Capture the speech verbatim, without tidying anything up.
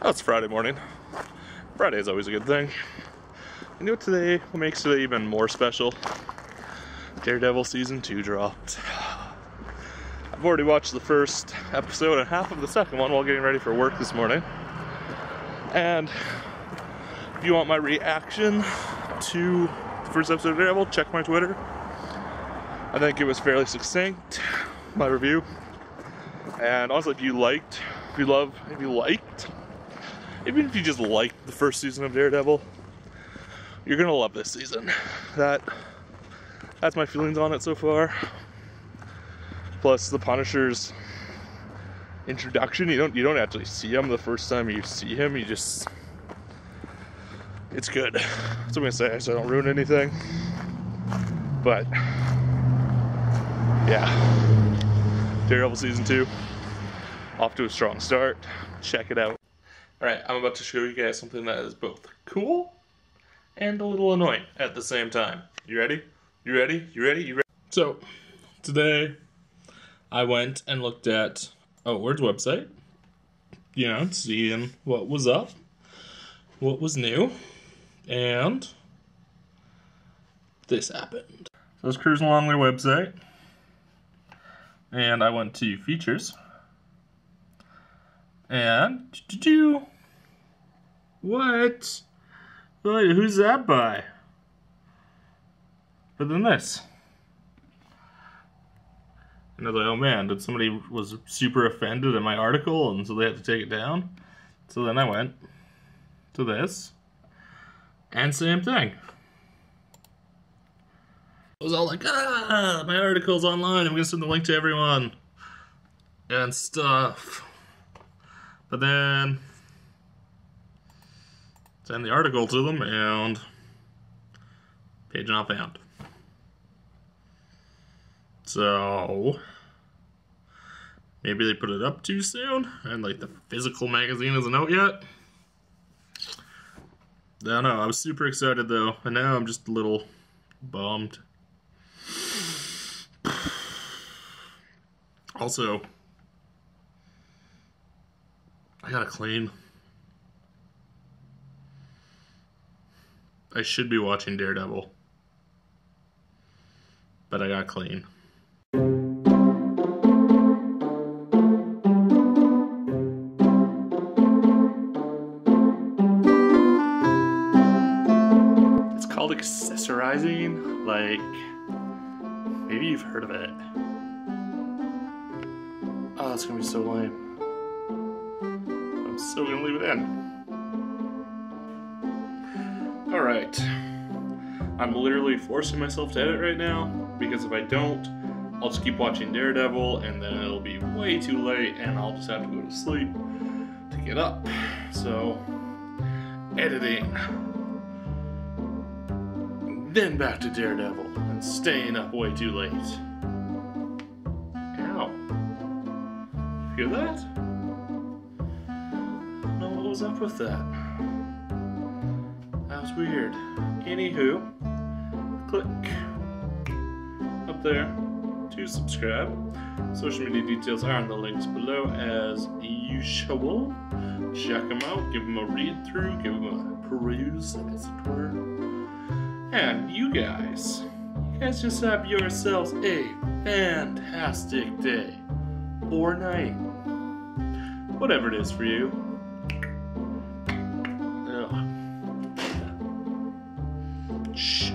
Oh, it's Friday morning. Friday is always a good thing. You know what today, what makes today even more special? Daredevil season two dropped. I've already watched the first episode and half of the second one while getting ready for work this morning. And if you want my reaction to the first episode of Daredevil, check my Twitter. I think it was fairly succinct, my review. And also, if you liked, if you love, if you liked, even if you just liked the first season of Daredevil, you're gonna love this season. That, that's my feelings on it so far. Plus, the Punisher's introduction. You don't, you don't actually see him the first time you see him. You just, it's good. That's what I'm gonna say, so I don't ruin anything. But yeah. Daredevil season two, off to a strong start. Check it out. Alright, I'm about to show you guys something that is both cool and a little annoying at the same time. You ready? You ready? You ready? You ready? So, today I went and looked at Outward's website, you know, seeing what was up, what was new, and this happened. So I was cruising along their website, and I went to features, and do, do, do. What? Wait, who's that by? But then this, and I was like, oh man, did somebody was super offended at my article, and so they had to take it down. So then I went to this, and same thing. I was all like, ah, my article's online, I'm gonna send the link to everyone, and stuff. But then, send the article to them, and page not found. So, maybe they put it up too soon, and like the physical magazine isn't out yet. I don't know, I was super excited though, and now I'm just a little bummed. Also, I gotta clean. I should be watching Daredevil, but I gotta clean. It's called accessorizing, like, maybe you've heard of it. Oh, it's gonna be so lame. I'm still gonna leave it in. Alright. I'm literally forcing myself to edit right now, because if I don't, I'll just keep watching Daredevil, and then it'll be way too late, and I'll just have to go to sleep to get up. So, editing. Then back to Daredevil and staying up way too late. Ow. Hear that? I don't know what was up with that. That was weird. Anywho, click up there to subscribe. Social media details are in the links below as usual. Check them out, give them a read through, give them a peruse, as it were. And you guys, you guys just have yourselves a fantastic day or night. Whatever it is for you. Ugh. Shh.